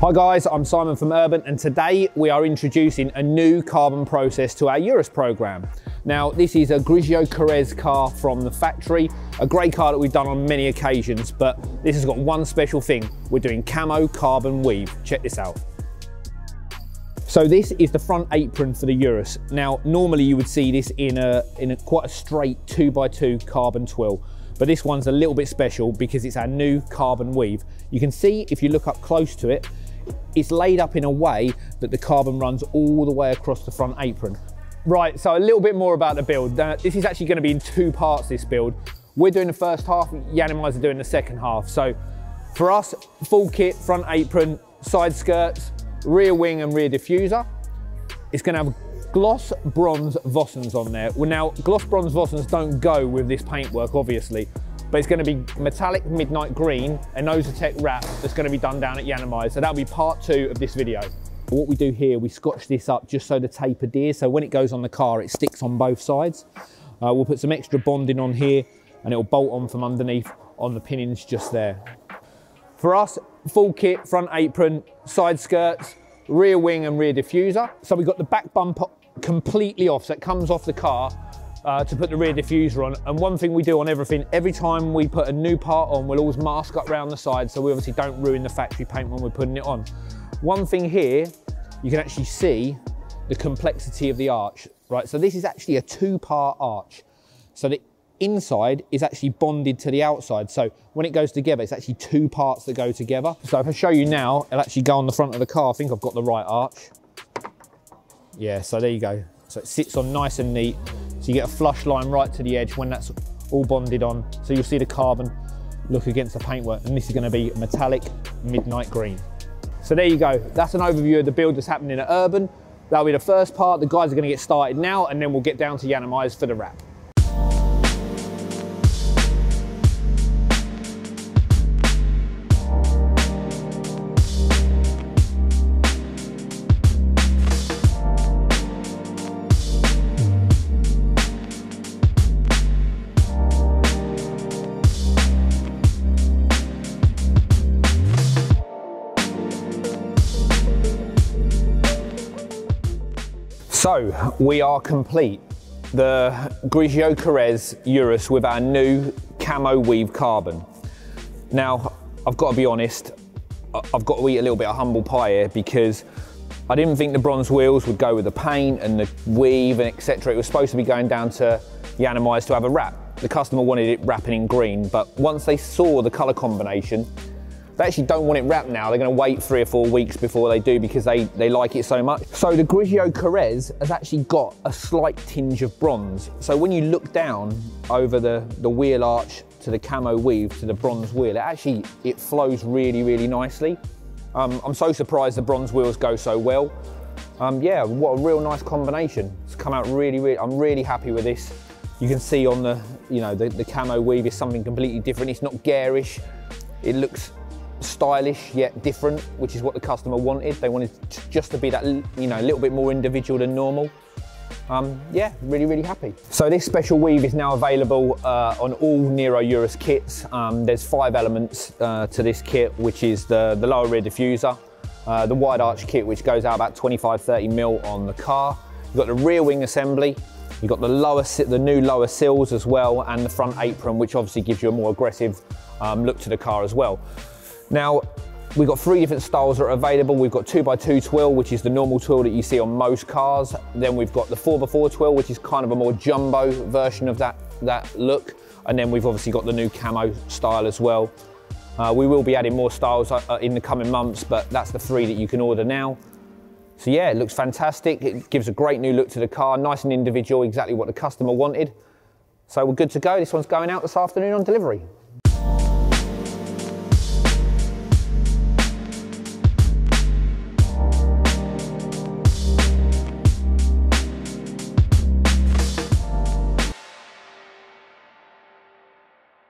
Hi guys, I'm Simon from Urban, and today we are introducing a new carbon process to our Urus program. Now, this is a Grigio Caresto car from the factory, a great car that we've done on many occasions, but this has got one special thing. We're doing camo carbon weave. Check this out. So this is the front apron for the Urus. Now, normally you would see this in a quite a straight 2x2 carbon twill. But this one's a little bit special because it's our new carbon weave. You can see if you look up close to it, it's laid up in a way that the carbon runs all the way across the front apron. Right, so a little bit more about the build. Now, this is actually gonna be in two parts, this build. We're doing the first half, Yiannimize are doing the second half. So for us, full kit, front apron, side skirts, rear wing and rear diffuser. It's gonna have gloss bronze Vossens on there. Well, now, gloss bronze Vossens don't go with this paintwork, obviously, but it's going to be metallic midnight green, a Nosotech wrap that's going to be done down at Yiannimize. So that'll be part two of this video. What we do here, we scotch this up just so the tape adheres. So when it goes on the car, it sticks on both sides. We'll put some extra bonding on here and it'll bolt on from underneath on the pinnings just there. For us, full kit, front apron, side skirts, rear wing and rear diffuser. So we've got the back bumper completely off, so it comes off the car to put the rear diffuser on. And one thing we do on everything, every time we put a new part on, we'll always mask up round the side so we obviously don't ruin the factory paint when we're putting it on. One thing here, you can actually see the complexity of the arch, right? So this is actually a two-part arch. So the inside is actually bonded to the outside. So when it goes together, it's actually two parts that go together. So if I show you now, it'll actually go on the front of the car. I think I've got the right arch. Yeah, so there you go. So it sits on nice and neat. So you get a flush line right to the edge when that's all bonded on. So you'll see the carbon look against the paintwork, and this is gonna be metallic midnight green. So there you go. That's an overview of the build that's happening at Urban. That'll be the first part. The guys are gonna get started now, and then we'll get down to Yiannimize for the wrap. So we are complete. The Grigio Caresto Urus with our new camo weave carbon. Now, I've got to be honest, I've got to eat a little bit of humble pie here because I didn't think the bronze wheels would go with the paint and the weave and etc. It was supposed to be going down to Yiannimize to have a wrap. The customer wanted it wrapping in green, but once they saw the color combination, they actually don't want it wrapped now. They're gonna wait 3 or 4 weeks before they do because they like it so much. So the Grigio Caresto has actually got a slight tinge of bronze. So when you look down over the wheel arch to the camo weave to the bronze wheel, it flows really, really nicely. I'm so surprised the bronze wheels go so well. Yeah, what a real nice combination. It's come out really, really, I'm really happy with this. You can see on the camo weave is something completely different. It's not garish. It looks stylish yet different, which is what the customer wanted. They wanted just to be that, a little bit more individual than normal. Yeah, really, really happy. So this special weave is now available on all Nero Urus kits. There's 5 elements to this kit, which is the lower rear diffuser, the wide arch kit, which goes out about 25–30mm on the car. You've got the rear wing assembly. You've got the new lower sills as well, and the front apron, which obviously gives you a more aggressive look to the car as well. Now, we've got 3 different styles that are available. We've got 2x2 twill, which is the normal twill that you see on most cars. Then we've got the 4x4 twill, which is kind of a more jumbo version of that look. And then we've obviously got the new camo style as well. We will be adding more styles in the coming months, but that's the 3 that you can order now. So yeah, it looks fantastic. It gives a great new look to the car, nice and individual, exactly what the customer wanted. So we're good to go. This one's going out this afternoon on delivery.